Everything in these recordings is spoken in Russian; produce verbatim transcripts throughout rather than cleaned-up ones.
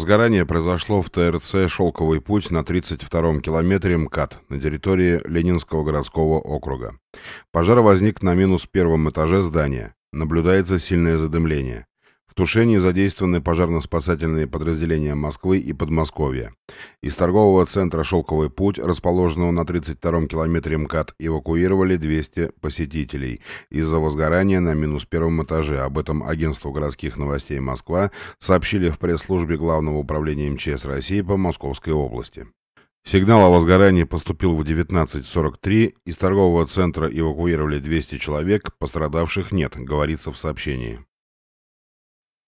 Возгорание произошло в ТРЦ «Шелковый путь» на тридцать втором километре МКАД на территории Ленинского городского округа. Пожар возник на минус первом этаже здания. Наблюдается сильное задымление. В тушении задействованы пожарно-спасательные подразделения Москвы и Подмосковья. Из торгового центра «Шелковый путь», расположенного на тридцать втором километре МКАД, эвакуировали двести посетителей из-за возгорания на минус первом этаже. Об этом агентству городских новостей Москва сообщили в пресс-службе Главного управления МЧС России по Московской области. Сигнал о возгорании поступил в девятнадцать сорок три. Из торгового центра эвакуировали двести человек, пострадавших нет, говорится в сообщении.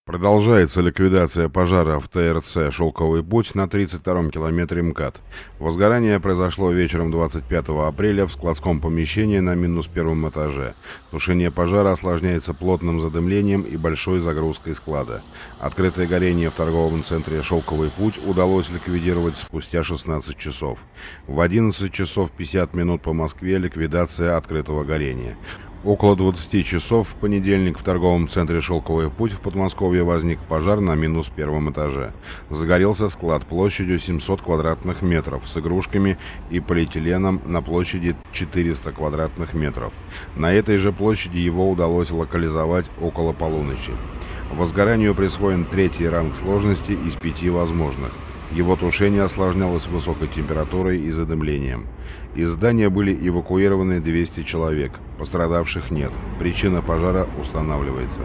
Продолжается ликвидация пожара в ТРЦ «Шелковый путь» на тридцать втором километре МКАД. Возгорание произошло вечером двадцать пятого апреля в складском помещении на минус первом этаже. Тушение пожара осложняется плотным задымлением и большой загрузкой склада. Открытое горение в торговом центре «Шелковый путь» удалось ликвидировать спустя шестнадцать часов. В одиннадцать часов пятьдесят минут по Москве ликвидация открытого горения. Около двадцати часов в понедельник в торговом центре «Шелковый путь» в Подмосковье возник пожар на минус первом этаже. Загорелся склад площадью семьсот квадратных метров с игрушками и полиэтиленом на площади четыреста квадратных метров. На этой же площади его удалось локализовать около полуночи. Возгоранию присвоен третий ранг сложности из пяти возможных. Его тушение осложнялось высокой температурой и задымлением. Из здания были эвакуированы двести человек. Пострадавших нет. Причина пожара устанавливается.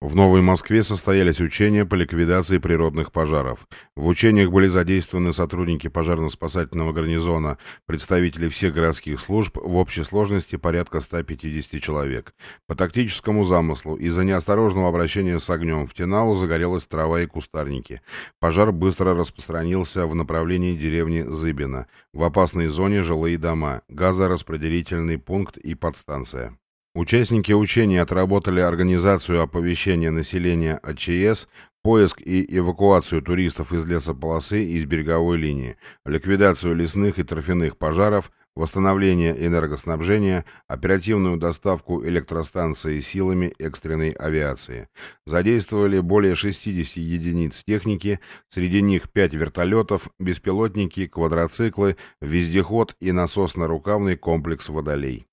В Новой Москве состоялись учения по ликвидации природных пожаров. В учениях были задействованы сотрудники пожарно-спасательного гарнизона, представители всех городских служб, в общей сложности порядка ста пятидесяти человек. По тактическому замыслу из-за неосторожного обращения с огнем в ТиНАО загорелась трава и кустарники. Пожар быстро распространился в направлении деревни Зыбина. В опасной зоне жилые дома, газораспределительный пункт и подстанция. Участники учения отработали организацию оповещения населения о ЧС, поиск и эвакуацию туристов из лесополосы и из береговой линии, ликвидацию лесных и торфяных пожаров, восстановление энергоснабжения, оперативную доставку электростанции силами экстренной авиации. Задействовали более шестидесяти единиц техники, среди них пять вертолетов, беспилотники, квадроциклы, вездеход и насосно-рукавный комплекс «Водолей».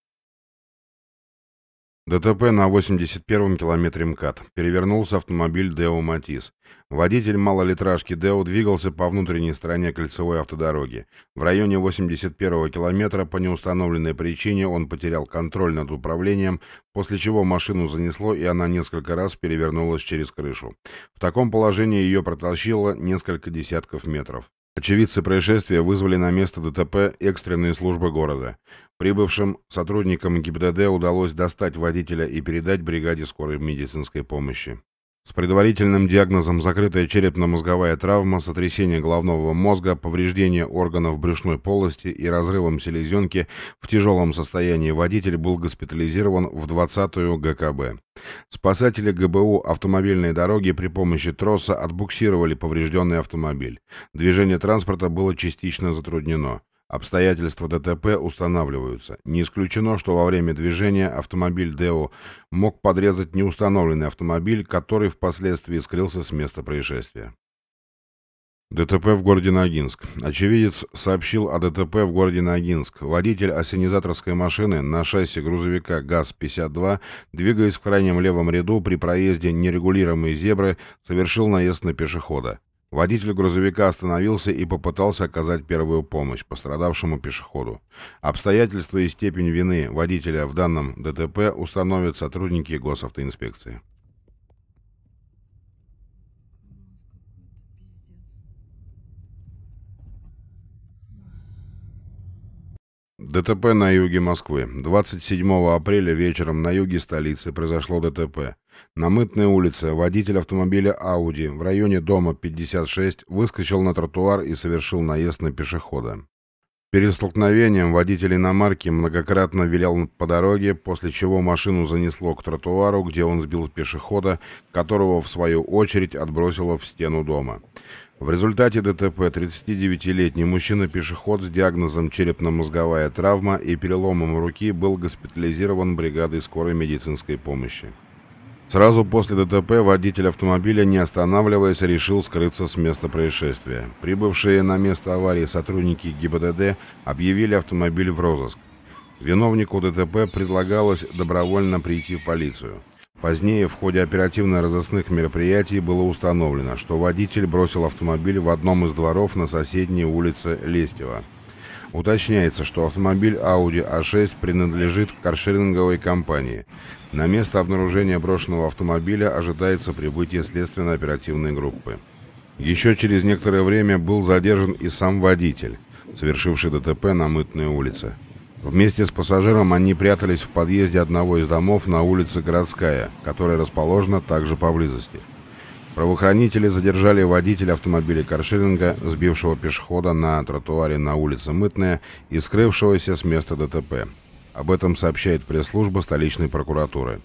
ДТП на восемьдесят первом километре МКАД. Перевернулся автомобиль Daewoo Matiz. Водитель малолитражки Daewoo двигался по внутренней стороне кольцевой автодороги. В районе восемьдесят первого километра по неустановленной причине он потерял контроль над управлением, после чего машину занесло, и она несколько раз перевернулась через крышу. В таком положении ее протащило несколько десятков метров. Очевидцы происшествия вызвали на место ДТП экстренные службы города. Прибывшим сотрудникам ГИБДД удалось достать водителя и передать бригаде скорой медицинской помощи. С предварительным диагнозом закрытая черепно-мозговая травма, сотрясение головного мозга, повреждение органов брюшной полости и разрывом селезенки в тяжелом состоянии водитель был госпитализирован в двадцатую ГКБ. Спасатели ГБУ автомобильной дороги при помощи троса отбуксировали поврежденный автомобиль. Движение транспорта было частично затруднено. Обстоятельства ДТП устанавливаются. Не исключено, что во время движения автомобиль Daewoo мог подрезать неустановленный автомобиль, который впоследствии скрылся с места происшествия. ДТП в городе Ногинск. Очевидец сообщил о ДТП в городе Ногинск. Водитель ассенизаторской машины на шасси грузовика ГАЗ пятьдесят два, двигаясь в крайнем левом ряду при проезде нерегулируемой зебры, совершил наезд на пешехода. Водитель грузовика остановился и попытался оказать первую помощь пострадавшему пешеходу. Обстоятельства и степень вины водителя в данном ДТП установят сотрудники госавтоинспекции. ДТП на юге Москвы. двадцать седьмого апреля вечером на юге столицы произошло ДТП. На Мытной улице водитель автомобиля Audi в районе дома пятьдесят шесть выскочил на тротуар и совершил наезд на пешехода. Перед столкновением водитель иномарки многократно вилял по дороге, после чего машину занесло к тротуару, где он сбил пешехода, которого в свою очередь отбросило в стену дома. В результате ДТП тридцатидевятилетний мужчина-пешеход с диагнозом черепно-мозговая травма и переломом руки был госпитализирован бригадой скорой медицинской помощи. Сразу после ДТП водитель автомобиля, не останавливаясь, решил скрыться с места происшествия. Прибывшие на место аварии сотрудники ГИБДД объявили автомобиль в розыск. Виновнику ДТП предлагалось добровольно прийти в полицию. Позднее в ходе оперативно-розыскных мероприятий было установлено, что водитель бросил автомобиль в одном из дворов на соседней улице Лестева. Уточняется, что автомобиль Audi а шесть принадлежит каршеринговой компании. На место обнаружения брошенного автомобиля ожидается прибытие следственно-оперативной группы. Еще через некоторое время был задержан и сам водитель, совершивший ДТП на Мытной улице. Вместе с пассажиром они прятались в подъезде одного из домов на улице Городская, которая расположена также поблизости. Правоохранители задержали водителя автомобиля каршеринга, сбившего пешехода на тротуаре на улице Мытная и скрывшегося с места ДТП. Об этом сообщает пресс-служба столичной прокуратуры.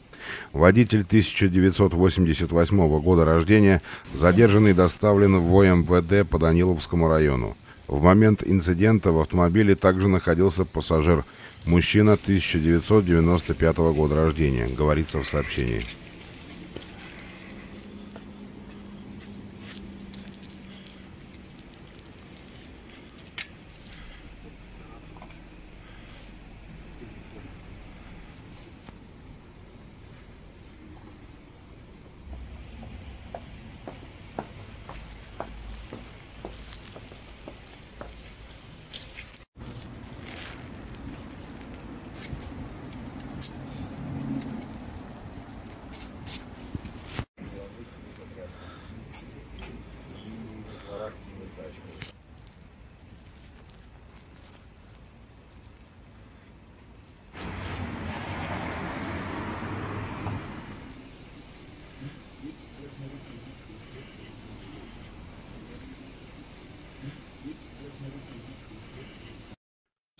Водитель тысяча девятьсот восемьдесят восьмого года рождения, задержанный, доставлен в ОМВД по Даниловскому району. В момент инцидента в автомобиле также находился пассажир, мужчина тысяча девятьсот девяносто пятого года рождения, говорится в сообщении.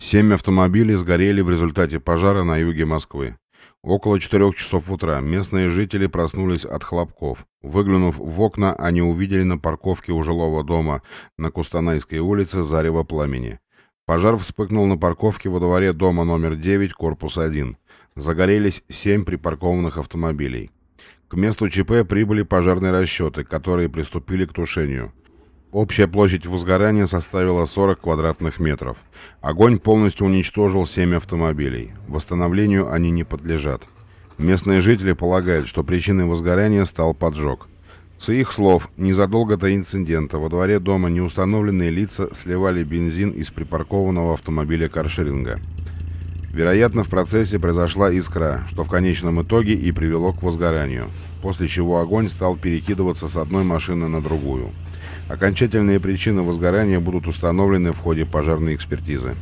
Семь автомобилей сгорели в результате пожара на юге Москвы. Около четырех часов утра местные жители проснулись от хлопков. Выглянув в окна, они увидели на парковке у жилого дома на Кустанайской улице зарево пламени. Пожар вспыхнул на парковке во дворе дома номер девять, корпус один. Загорелись семь припаркованных автомобилей. К месту ЧП прибыли пожарные расчеты, которые приступили к тушению. Общая площадь возгорания составила сорок квадратных метров. Огонь полностью уничтожил семь автомобилей. Восстановлению они не подлежат. Местные жители полагают, что причиной возгорания стал поджог. С их слов, незадолго до инцидента во дворе дома неустановленные лица сливали бензин из припаркованного автомобиля каршеринга. Вероятно, в процессе произошла искра, что в конечном итоге и привело к возгоранию, после чего огонь стал перекидываться с одной машины на другую. Окончательные причины возгорания будут установлены в ходе пожарной экспертизы.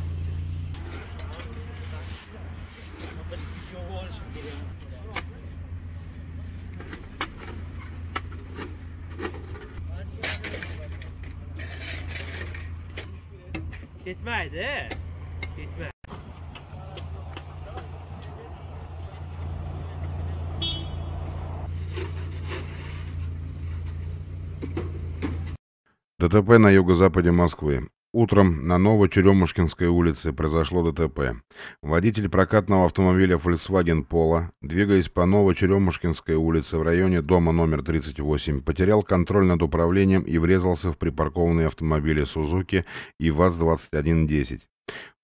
ДТП на юго-западе Москвы. Утром на Новочерёмушкинской улице произошло ДТП. Водитель прокатного автомобиля Volkswagen Polo, двигаясь по Новочерёмушкинской улице в районе дома номер тридцать восемь, потерял контроль над управлением и врезался в припаркованные автомобили Suzuki и ВАЗ двадцать один десять.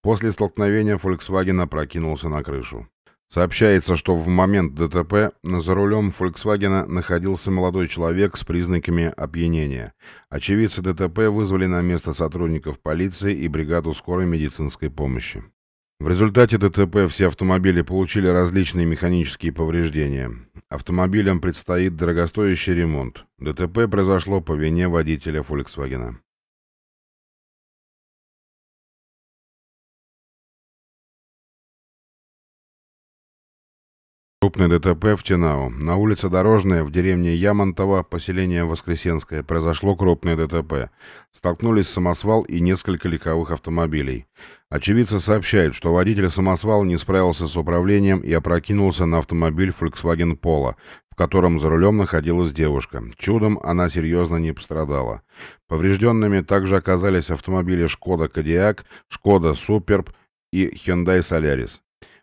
После столкновения Volkswagen опрокинулся на крышу. Сообщается, что в момент ДТП за рулем Volkswagen находился молодой человек с признаками опьянения. Очевидцы ДТП вызвали на место сотрудников полиции и бригаду скорой медицинской помощи. В результате ДТП все автомобили получили различные механические повреждения. Автомобилям предстоит дорогостоящий ремонт. ДТП произошло по вине водителя Volkswagen. Крупное ДТП в ТиНАО. На улице Дорожная в деревне Ямонтово, поселение Воскресенское, произошло крупное ДТП. Столкнулись самосвал и несколько легковых автомобилей. Очевидцы сообщают, что водитель самосвала не справился с управлением и опрокинулся на автомобиль Volkswagen Polo, в котором за рулем находилась девушка. Чудом она серьезно не пострадала. Поврежденными также оказались автомобили Skoda Kodiaq, Skoda Superb и Hyundai Solaris.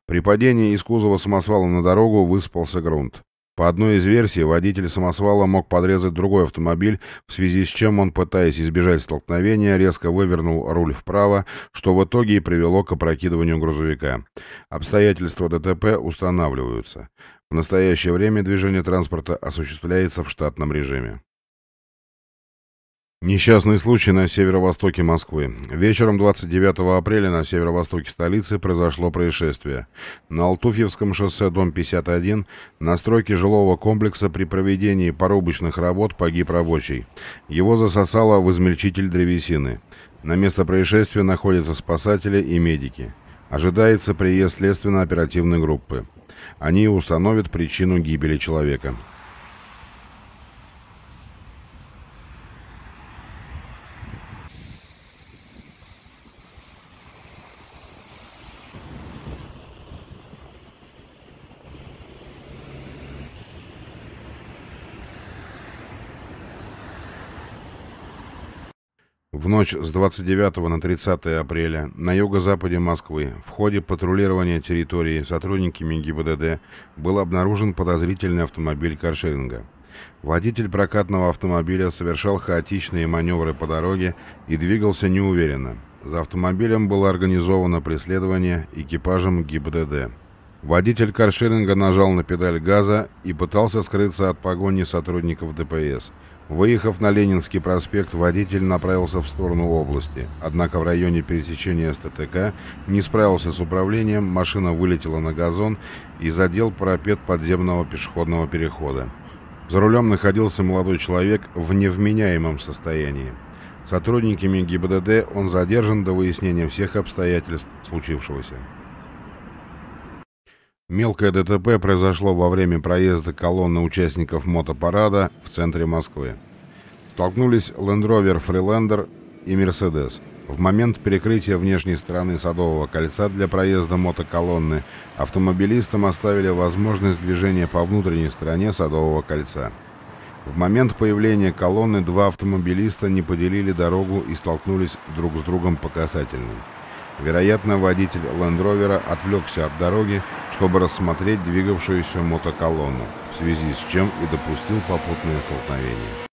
При падении из кузова самосвала на дорогу высыпался грунт. По одной из версий, водитель самосвала мог подрезать другой автомобиль, в связи с чем он, пытаясь избежать столкновения, резко вывернул руль вправо, что в итоге и привело к опрокидыванию грузовика. Обстоятельства ДТП устанавливаются. В настоящее время движение транспорта осуществляется в штатном режиме. Несчастный случай на северо-востоке Москвы. Вечером двадцать девятого апреля на северо-востоке столицы произошло происшествие. На Алтуфьевском шоссе, дом пятьдесят один, на стройке жилого комплекса при проведении порубочных работ погиб рабочий. Его засосало в измельчитель древесины. На место происшествия находятся спасатели и медики. Ожидается приезд следственно-оперативной группы. Они установят причину гибели человека. В ночь с двадцать девятого на тридцатое апреля на юго-западе Москвы в ходе патрулирования территории сотрудниками ГИБДД был обнаружен подозрительный автомобиль каршеринга. Водитель прокатного автомобиля совершал хаотичные маневры по дороге и двигался неуверенно. За автомобилем было организовано преследование экипажем ГИБДД. Водитель каршеринга нажал на педаль газа и пытался скрыться от погони сотрудников ДПС. Выехав на Ленинский проспект, водитель направился в сторону области, однако в районе пересечения с ТТК не справился с управлением, машина вылетела на газон и задел парапет подземного пешеходного перехода. За рулем находился молодой человек в невменяемом состоянии. Сотрудниками ГИБДД он задержан до выяснения всех обстоятельств случившегося. Мелкое ДТП произошло во время проезда колонны участников мотопарада в центре Москвы. Столкнулись Land Rover Freelander и Mercedes. В момент перекрытия внешней стороны Садового кольца для проезда мотоколонны автомобилистам оставили возможность движения по внутренней стороне Садового кольца. В момент появления колонны два автомобилиста не поделили дорогу и столкнулись друг с другом по касательной. Вероятно, водитель Land Rover отвлекся от дороги, чтобы рассмотреть двигавшуюся мотоколонну, в связи с чем и допустил попутное столкновение.